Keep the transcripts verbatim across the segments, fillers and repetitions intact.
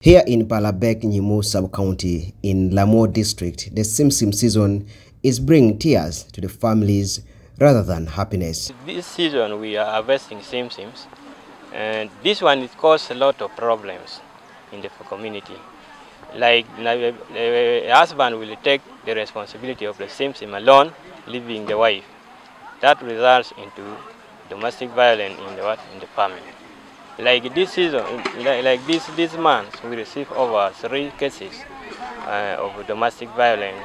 Here in Palabek Nyimo Sub County in Lamu District, the Simsim season is bringing tears to the families rather than happiness. This season we are harvesting Simsims, and this one it caused a lot of problems in the community. Like the husband will take the responsibility of the Simsim alone, leaving the wife. That results into domestic violence in the in the family. Like this season, like this this month, we received over three cases uh, of domestic violence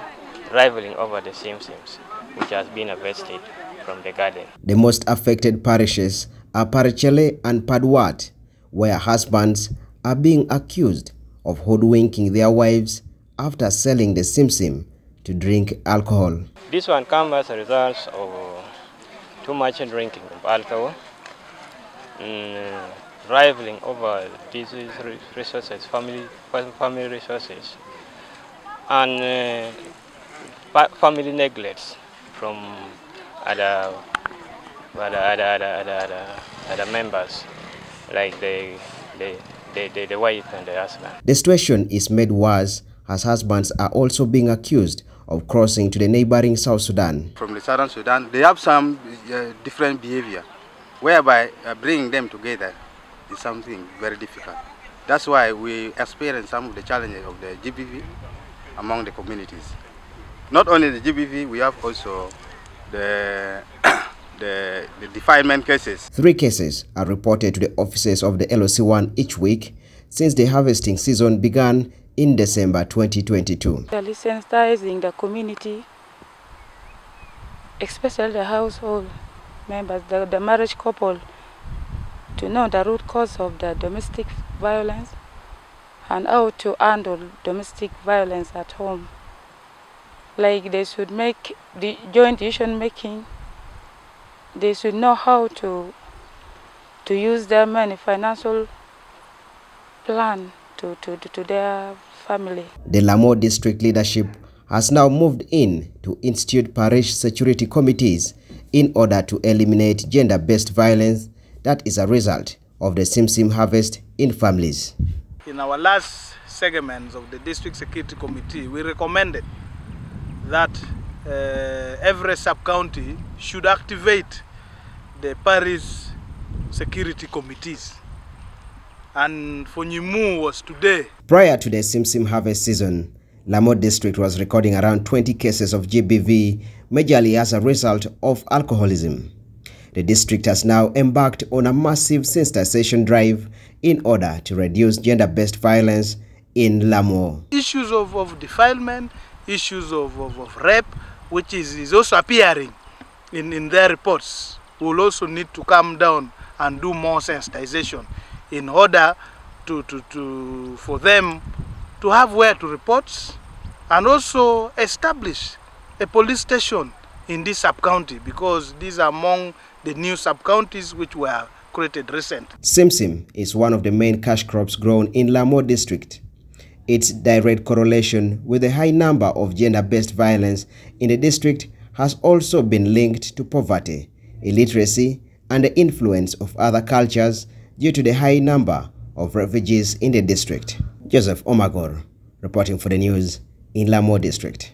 rivaling over the Simsims, which has been harvested from the garden. The most affected parishes are Parichele and Padwat, where husbands are being accused of hoodwinking their wives after selling the Simsim to drink alcohol. This one comes as a result of too much drinking of alcohol. Mm. Rivaling over these resources, family family resources, and uh, family neglects from other other, other, other, other, other members, like the the, the, the the wife and the husband. The situation is made worse as husbands are also being accused of crossing to the neighboring South Sudan. From the Southern Sudan, they have some uh, different behavior, whereby uh, bringing them together is something very difficult. That's why we experience some of the challenges of the G B V among the communities. Not only the G B V, we have also the, the, the defilement cases. Three cases are reported to the offices of the L O C one each week since the harvesting season began in December twenty twenty-two. We are sensitizing the community, especially the household members, the, the marriage couple, to know the root cause of the domestic violence and how to handle domestic violence at home. Like they should make the joint decision making, they should know how to to use their money, financial plan to, to, to their family. The Lamwo District leadership has now moved in to institute parish security committees in order to eliminate gender-based violence that is a result of the Simsim harvest in families. In our last segments of the District Security Committee, we recommended that uh, every sub-county should activate the parish security committees. And for Nyimo was today. Prior to the Simsim harvest season, Lamwo District was recording around twenty cases of G B V, majorly as a result of alcoholism. The district has now embarked on a massive sensitization drive in order to reduce gender-based violence in Lamwo. Issues of, of defilement, issues of, of, of rape, which is, is also appearing in, in their reports, will also need to come down and do more sensitization in order to, to, to, for them to have where to report, and also establish a police station in this sub-county, because these are among the new sub-counties which were created recently. Simsim is one of the main cash crops grown in Lamwo District. Its direct correlation with the high number of gender-based violence in the district has also been linked to poverty, illiteracy, and the influence of other cultures due to the high number of refugees in the district. Joseph Omagor, reporting for the news in Lamwo District.